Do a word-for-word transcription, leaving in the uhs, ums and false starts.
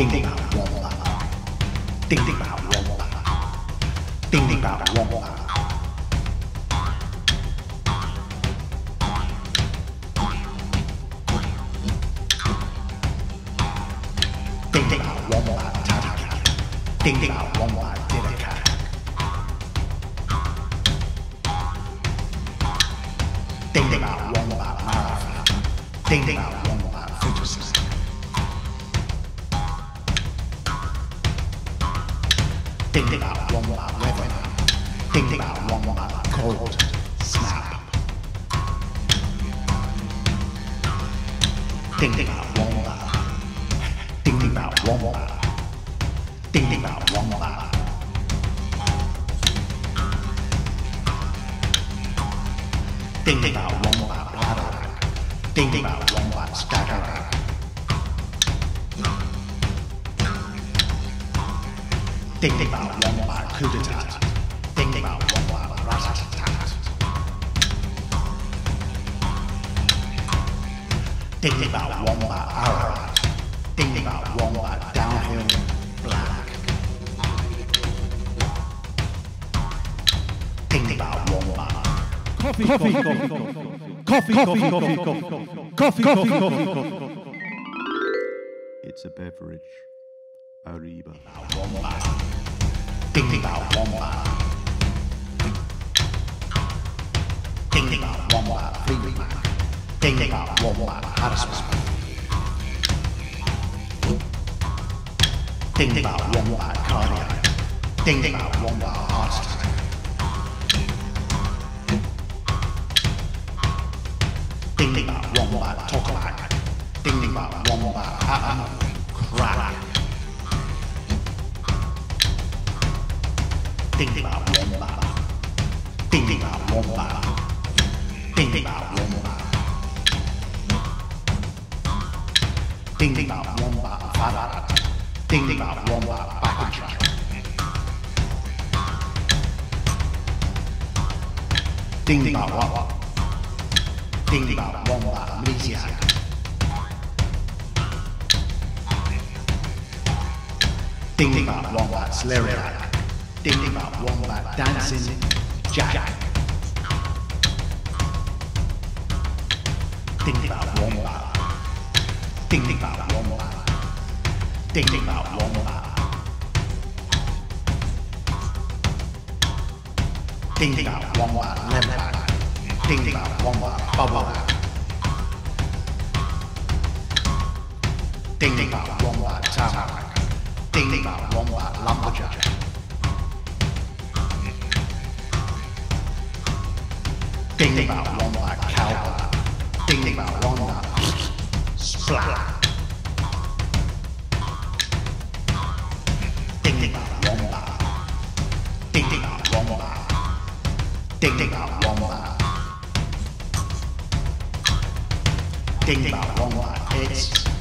Dingbat Wombat. Dingbat Wombat. Dingbat Wombat. Dingbat Wombat. Dingbat Wombat did it. Dingbat Wombat Marathon. Dingbat Wombat Future System. Dingbat Wombat Revenue. Dingbat Wombat Cold Snap. Dingbat Wombat. Dingbat Wombat. Dingbat Wombat. Dingbat Wombat Ararat. Dingbat Wombat Staggerat. Dingbat Wombat Coup d'etat. Dingbat Wombat Rat-a-tat-tat. Dingbat Wombat Ararat. Dingbat Wombat Downhill Black. Dingbat Wombat. Coffee, coffee, coffee, coffee, coffee, coffee, coffee, coffee. It's a beverage. Arriba. Dingbat Wombat. Dingbat Wombat. Dingbat Wombat. Dingbat Wombat. Cardiac. Dingbat Wombat. Heart. Dingbat Wombat talk like. Dingbat Wombat uh-uh crack. Dingbat Wombat. Dingbat Wombat. Dingbat Wombat. Dingbat Wombat Ararat. Dingbat Wombat Backtrack. Dingbat Wombat. Dingbat Wombat Malaysia. Dingbat Wombat Slayer. Dingbat Wombat Dancing Jack. Dingbat Wombat. Dingbat Wombat. Dingbat Wombat. Dingbat Wombat Lemon. Dingbat Wombat Bubble. Dingbat Wombat Tower. Dingbat Wombat Lumberjack. Dingbat Wombat Cowboy. Dingbat Wombat Splat. Dingbat Wombat. Dingbat Wombat. Dingbat Wombat. Dingbat Wombat, it's